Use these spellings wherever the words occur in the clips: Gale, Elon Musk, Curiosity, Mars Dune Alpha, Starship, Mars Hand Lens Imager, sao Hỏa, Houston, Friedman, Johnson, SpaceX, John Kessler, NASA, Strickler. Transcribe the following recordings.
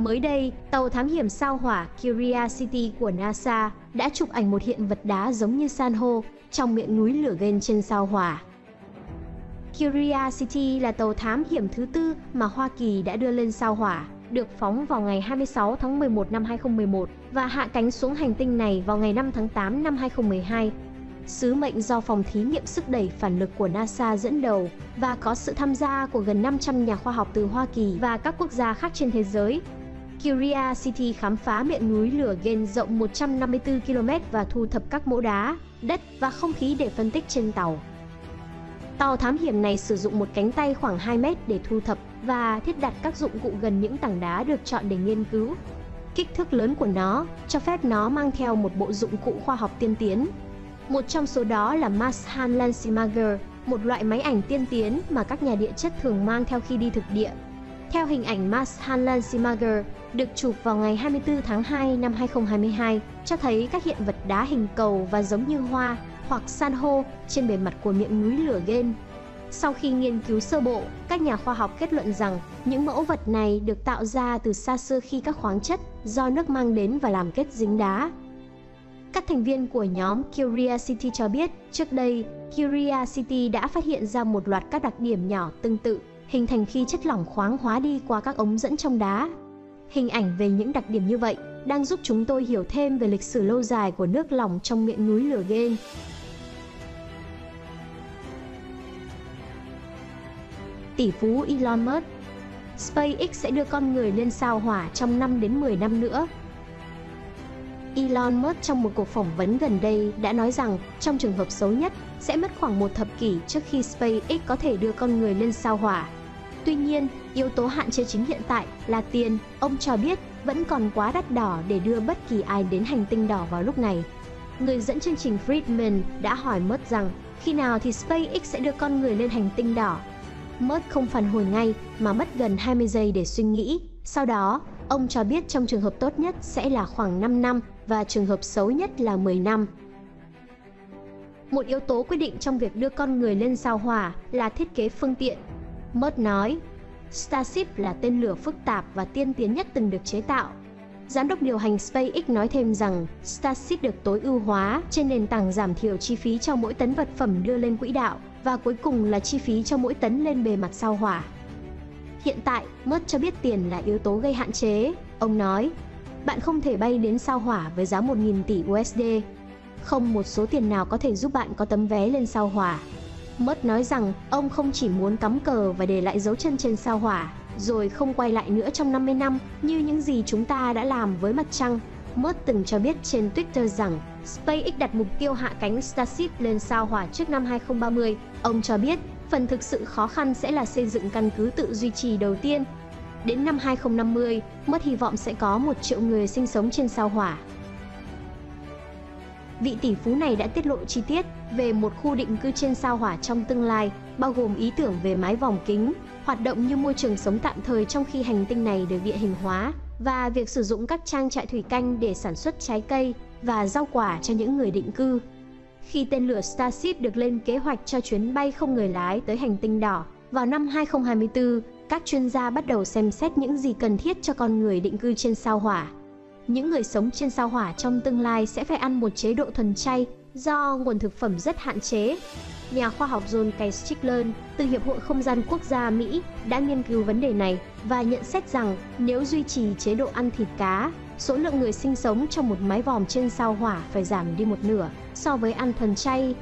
Mới đây, tàu thám hiểm sao hỏa Curiosity của NASA đã chụp ảnh một hiện vật đá giống như san hô trong miệng núi lửa Gale trên sao hỏa. Curiosity là tàu thám hiểm thứ tư mà Hoa Kỳ đã đưa lên sao hỏa, được phóng vào ngày 26 tháng 11 năm 2011 và hạ cánh xuống hành tinh này vào ngày 5 tháng 8 năm 2012. Sứ mệnh do phòng thí nghiệm sức đẩy phản lực của NASA dẫn đầu và có sự tham gia của gần 500 nhà khoa học từ Hoa Kỳ và các quốc gia khác trên thế giới. Curiosity khám phá miệng núi lửa Gale rộng 154 km và thu thập các mẫu đá, đất và không khí để phân tích trên tàu. Tàu thám hiểm này sử dụng một cánh tay khoảng 2 mét để thu thập và thiết đặt các dụng cụ gần những tảng đá được chọn để nghiên cứu. Kích thước lớn của nó cho phép nó mang theo một bộ dụng cụ khoa học tiên tiến. Một trong số đó là Mars Hand Lens Imager, một loại máy ảnh tiên tiến mà các nhà địa chất thường mang theo khi đi thực địa. Theo hình ảnh Mars Hand Lens Imager, được chụp vào ngày 24 tháng 2 năm 2022, cho thấy các hiện vật đá hình cầu và giống như hoa hoặc san hô trên bề mặt của miệng núi lửa Gale. Sau khi nghiên cứu sơ bộ, các nhà khoa học kết luận rằng những mẫu vật này được tạo ra từ xa xưa khi các khoáng chất do nước mang đến và làm kết dính đá. Các thành viên của nhóm Curiosity cho biết, trước đây, Curiosity đã phát hiện ra một loạt các đặc điểm nhỏ tương tự, hình thành khi chất lỏng khoáng hóa đi qua các ống dẫn trong đá. Hình ảnh về những đặc điểm như vậy đang giúp chúng tôi hiểu thêm về lịch sử lâu dài của nước lỏng trong miệng núi lửa Gale. Tỷ phú Elon Musk, SpaceX sẽ đưa con người lên sao hỏa trong 5 đến 10 năm nữa. Elon Musk trong một cuộc phỏng vấn gần đây đã nói rằng trong trường hợp xấu nhất sẽ mất khoảng một thập kỷ trước khi SpaceX có thể đưa con người lên sao hỏa. Tuy nhiên, yếu tố hạn chế chính hiện tại là tiền, ông cho biết vẫn còn quá đắt đỏ để đưa bất kỳ ai đến hành tinh đỏ vào lúc này. Người dẫn chương trình Friedman đã hỏi Musk rằng khi nào thì SpaceX sẽ đưa con người lên hành tinh đỏ. Musk không phản hồi ngay mà mất gần 20 giây để suy nghĩ. Sau đó, ông cho biết trong trường hợp tốt nhất sẽ là khoảng 5 năm và trường hợp xấu nhất là 10 năm. Một yếu tố quyết định trong việc đưa con người lên sao hỏa là thiết kế phương tiện. Musk nói, Starship là tên lửa phức tạp và tiên tiến nhất từng được chế tạo. Giám đốc điều hành SpaceX nói thêm rằng Starship được tối ưu hóa trên nền tảng giảm thiểu chi phí cho mỗi tấn vật phẩm đưa lên quỹ đạo và cuối cùng là chi phí cho mỗi tấn lên bề mặt sao hỏa. Hiện tại, Musk cho biết tiền là yếu tố gây hạn chế. Ông nói, bạn không thể bay đến sao hỏa với giá 1.000 tỷ USD. Không một số tiền nào có thể giúp bạn có tấm vé lên sao hỏa. Musk nói rằng ông không chỉ muốn cắm cờ và để lại dấu chân trên sao hỏa, rồi không quay lại nữa trong 50 năm như những gì chúng ta đã làm với mặt trăng. Musk từng cho biết trên Twitter rằng SpaceX đặt mục tiêu hạ cánh Starship lên sao hỏa trước năm 2030. Ông cho biết, phần thực sự khó khăn sẽ là xây dựng căn cứ tự duy trì đầu tiên. Đến năm 2050, Musk hy vọng sẽ có 1 triệu người sinh sống trên sao hỏa. Vị tỷ phú này đã tiết lộ chi tiết về một khu định cư trên sao hỏa trong tương lai, bao gồm ý tưởng về mái vòng kính, hoạt động như môi trường sống tạm thời trong khi hành tinh này được địa hình hóa, và việc sử dụng các trang trại thủy canh để sản xuất trái cây và rau quả cho những người định cư. Khi tên lửa Starship được lên kế hoạch cho chuyến bay không người lái tới hành tinh đỏ, vào năm 2024, các chuyên gia bắt đầu xem xét những gì cần thiết cho con người định cư trên sao hỏa. Những người sống trên sao hỏa trong tương lai sẽ phải ăn một chế độ thuần chay do nguồn thực phẩm rất hạn chế. Nhà khoa học John Kessler từ Hiệp hội Không gian Quốc gia Mỹ đã nghiên cứu vấn đề này và nhận xét rằng nếu duy trì chế độ ăn thịt cá, số lượng người sinh sống trong một mái vòm trên sao hỏa phải giảm đi một nửa so với ăn thuần chay.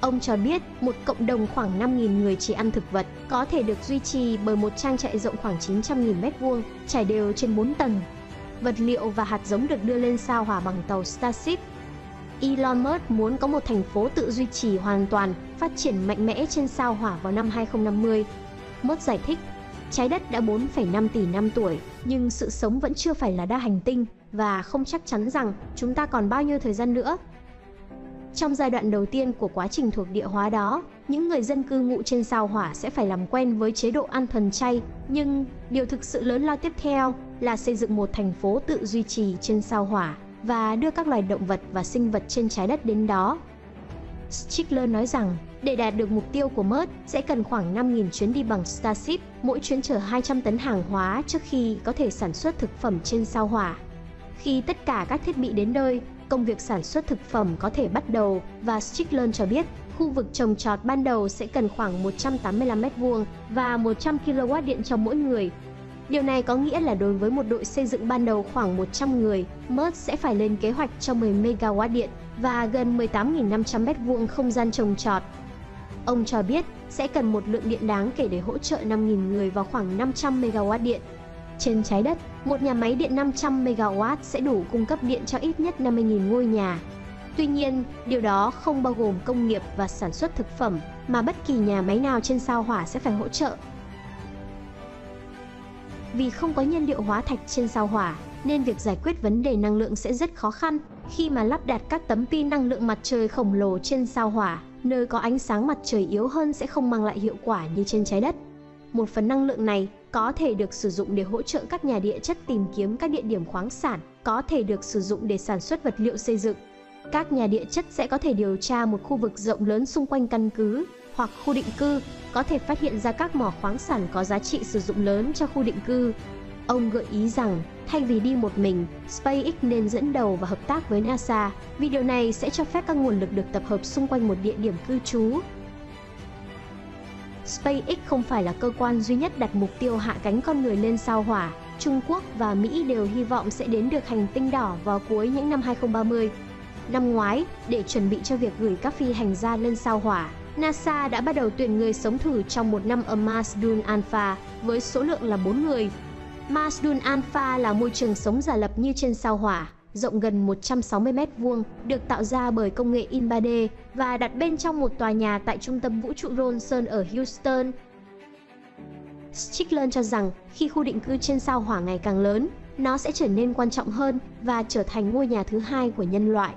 Ông cho biết một cộng đồng khoảng 5.000 người chỉ ăn thực vật có thể được duy trì bởi một trang trại rộng khoảng 900.000 m², trải đều trên 4 tầng. Vật liệu và hạt giống được đưa lên sao hỏa bằng tàu Starship. Elon Musk muốn có một thành phố tự duy trì hoàn toàn, phát triển mạnh mẽ trên sao hỏa vào năm 2050. Musk giải thích, trái đất đã 4,5 tỷ năm tuổi, nhưng sự sống vẫn chưa phải là đa hành tinh và không chắc chắn rằng chúng ta còn bao nhiêu thời gian nữa. Trong giai đoạn đầu tiên của quá trình thuộc địa hóa đó, những người dân cư ngụ trên sao hỏa sẽ phải làm quen với chế độ ăn thuần chay, nhưng điều thực sự lớn lao tiếp theo là xây dựng một thành phố tự duy trì trên sao hỏa và đưa các loài động vật và sinh vật trên trái đất đến đó. Strickler nói rằng Để đạt được mục tiêu của Mars, sẽ cần khoảng 5.000 chuyến đi bằng Starship, mỗi chuyến chở 200 tấn hàng hóa trước khi có thể sản xuất thực phẩm trên sao Hỏa. Khi tất cả các thiết bị đến nơi, công việc sản xuất thực phẩm có thể bắt đầu và Strickler cho biết khu vực trồng trọt ban đầu sẽ cần khoảng 185 m2 và 100 kW điện cho mỗi người. Điều này có nghĩa là đối với một đội xây dựng ban đầu khoảng 100 người, Mars sẽ phải lên kế hoạch cho 10 MW điện và gần 18.500 m2 không gian trồng trọt. Ông cho biết sẽ cần một lượng điện đáng kể để hỗ trợ 5.000 người vào khoảng 500 MW điện. Trên trái đất, một nhà máy điện 500 MW sẽ đủ cung cấp điện cho ít nhất 50.000 ngôi nhà. Tuy nhiên, điều đó không bao gồm công nghiệp và sản xuất thực phẩm mà bất kỳ nhà máy nào trên sao Hỏa sẽ phải hỗ trợ. Vì không có nhiên liệu hóa thạch trên sao Hỏa, nên việc giải quyết vấn đề năng lượng sẽ rất khó khăn khi mà lắp đặt các tấm pin năng lượng mặt trời khổng lồ trên sao Hỏa, nơi có ánh sáng mặt trời yếu hơn sẽ không mang lại hiệu quả như trên trái đất. Một phần năng lượng này có thể được sử dụng để hỗ trợ các nhà địa chất tìm kiếm các địa điểm khoáng sản, có thể được sử dụng để sản xuất vật liệu xây dựng. Các nhà địa chất sẽ có thể điều tra một khu vực rộng lớn xung quanh căn cứ hoặc khu định cư, có thể phát hiện ra các mỏ khoáng sản có giá trị sử dụng lớn cho khu định cư. Ông gợi ý rằng, thay vì đi một mình, SpaceX nên dẫn đầu và hợp tác với NASA, vì điều này sẽ cho phép các nguồn lực được tập hợp xung quanh một địa điểm cư trú. SpaceX không phải là cơ quan duy nhất đặt mục tiêu hạ cánh con người lên sao Hỏa. Trung Quốc và Mỹ đều hy vọng sẽ đến được hành tinh đỏ vào cuối những năm 2030. Năm ngoái, để chuẩn bị cho việc gửi các phi hành gia lên sao Hỏa, NASA đã bắt đầu tuyển người sống thử trong một năm ở Mars Dune Alpha, với số lượng là 4 người. Mars Dune Alpha là môi trường sống giả lập như trên sao Hỏa, rộng gần 160 m2, được tạo ra bởi công nghệ in 3D và đặt bên trong một tòa nhà tại trung tâm vũ trụ Johnson ở Houston. Strickler cho rằng khi khu định cư trên sao Hỏa ngày càng lớn, nó sẽ trở nên quan trọng hơn và trở thành ngôi nhà thứ hai của nhân loại.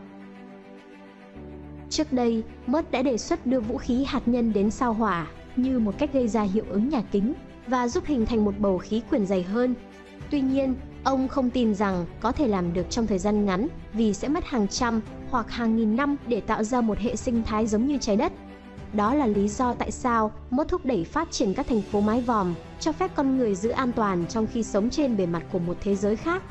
Trước đây, Mars đã đề xuất đưa vũ khí hạt nhân đến sao Hỏa như một cách gây ra hiệu ứng nhà kính và giúp hình thành một bầu khí quyển dày hơn. Tuy nhiên, ông không tin rằng có thể làm được trong thời gian ngắn vì sẽ mất hàng trăm hoặc hàng nghìn năm để tạo ra một hệ sinh thái giống như trái đất. Đó là lý do tại sao Mars thúc đẩy phát triển các thành phố mái vòm, cho phép con người giữ an toàn trong khi sống trên bề mặt của một thế giới khác.